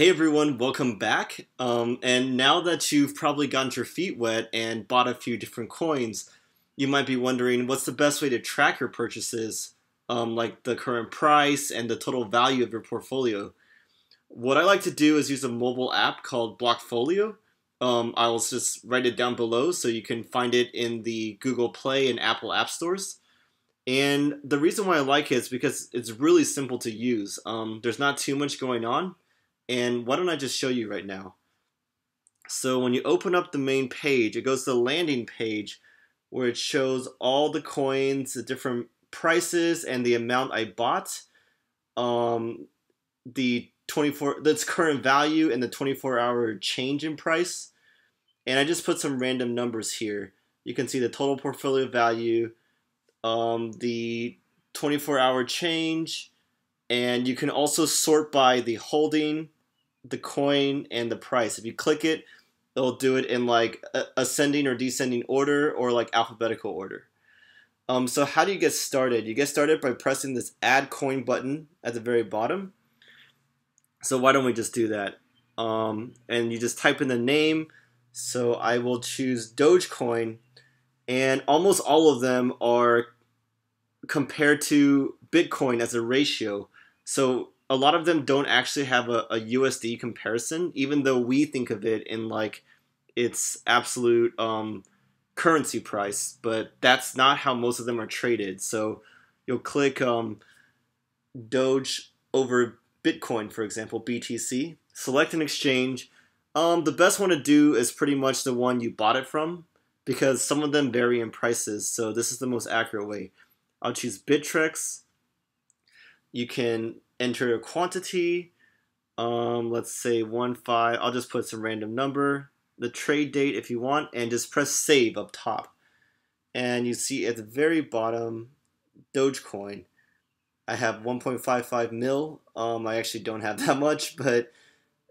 Hey everyone, welcome back. And now that you've probably gotten your feet wet and bought a few different coins, you might be wondering what's the best way to track your purchases, like the current price and the total value of your portfolio. What I like to do is use a mobile app called Blockfolio. I will just write it down below so you can find it in the Google Play and Apple App Stores. And the reason why I like it is because it's really simple to use. There's not too much going on. And why don't I just show you right now? So when you open up the main page, it goes to the landing page where it shows all the coins, the different prices, and the amount I bought, that's current value, and the 24-hour change in price. And I just put some random numbers here. You can see the total portfolio value, the 24-hour change, and you can also sort by the holding, the coin, and the price. If you click it, it'll do it in like ascending or descending order, or like alphabetical order. So how do you get started? You get started by pressing this add coin button at the very bottom. So why don't we just do that? And you just type in the name. So I will choose Dogecoin, and almost all of them are compared to Bitcoin as a ratio. So a lot of them don't actually have a USD comparison, even though we think of it in like its absolute currency price, but that's not how most of them are traded. So you'll click Doge over Bitcoin, for example, BTC, select an exchange. The best one to do is pretty much the one you bought it from, because some of them vary in prices. So this is the most accurate way. I'll choose Bittrex. You can enter a quantity, let's say 1.5, I'll just put some random number, the trade date if you want, and just press save up top. And you see at the very bottom, Dogecoin. I have 1.55 mil, I actually don't have that much, but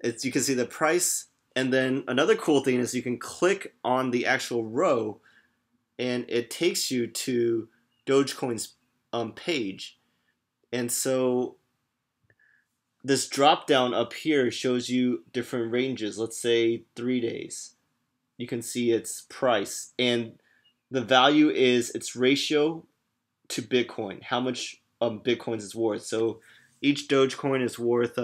it's, you can see the price. And then another cool thing is you can click on the actual row and it takes you to Dogecoin's page. And so this drop down up here shows you different ranges. Let's say 3 days. You can see its price, and the value is its ratio to Bitcoin, how much Bitcoins is worth. So each Dogecoin is worth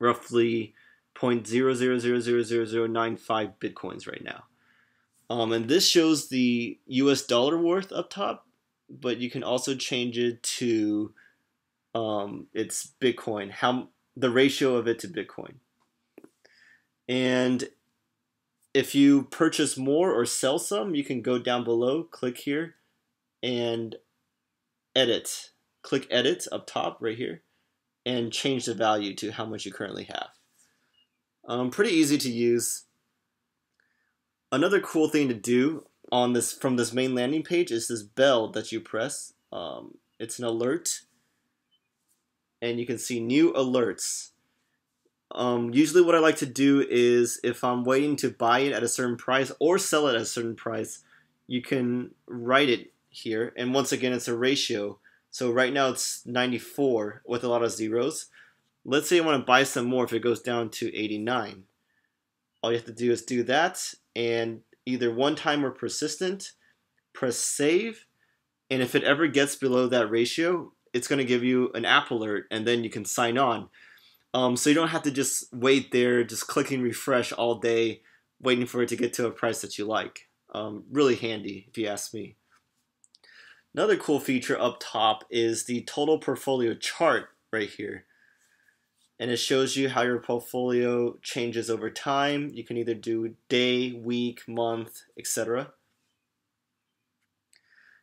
roughly 0.00000095 Bitcoins right now. And this shows the US dollar worth up top, but you can also change it to it's Bitcoin, how the ratio of it to Bitcoin. And if you purchase more or sell some, you can go down below, click here, and edit. Click edit up top right here, and change the value to how much you currently have. Pretty easy to use. Another cool thing to do on this, from this main landing page, is this bell that you press. It's an alert. And you can see new alerts. Usually what I like to do is, if I'm waiting to buy it at a certain price or sell it at a certain price, you can write it here. And once again, it's a ratio. So right now it's 94 with a lot of zeros. Let's say I want to buy some more if it goes down to 89. All you have to do is do that, and either one time or persistent, press save. And if it ever gets below that ratio, it's going to give you an app alert, and then you can sign on. So you don't have to just wait there, just clicking refresh all day, waiting for it to get to a price that you like. Really handy, if you ask me. Another cool feature up top is the total portfolio chart right here. And it shows you how your portfolio changes over time. You can either do day, week, month, etc.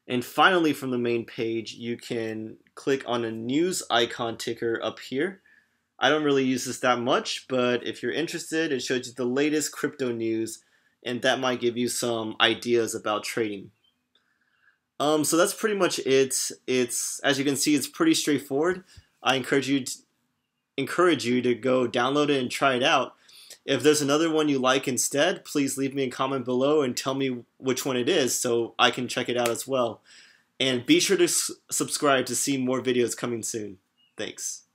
And finally, from the main page, you can click on a news icon ticker up here. I don't really use this that much, but if you're interested, it shows you the latest crypto news, and that might give you some ideas about trading. So that's pretty much it. As you can see, it's pretty straightforward. I encourage you to go download it and try it out. If there's another one you like instead, please leave me a comment below and tell me which one it is so I can check it out as well. And be sure to subscribe to see more videos coming soon. Thanks.